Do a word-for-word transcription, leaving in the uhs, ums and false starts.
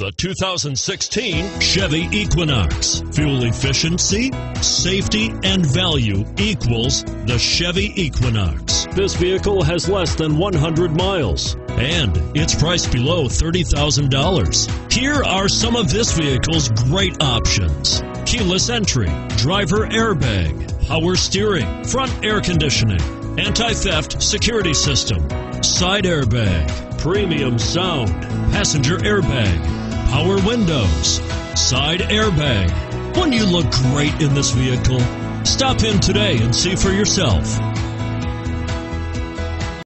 The two thousand sixteen Chevy Equinox. Fuel efficiency, safety, and value equals the Chevy Equinox. This vehicle has less than one hundred miles, and it's priced below thirty thousand dollars. Here are some of this vehicle's great options: keyless entry, driver airbag, power steering, front air conditioning, anti-theft security system, side airbag, premium sound, passenger airbag, power windows, side airbag. Wouldn't you look great in this vehicle? Stop in today and see for yourself.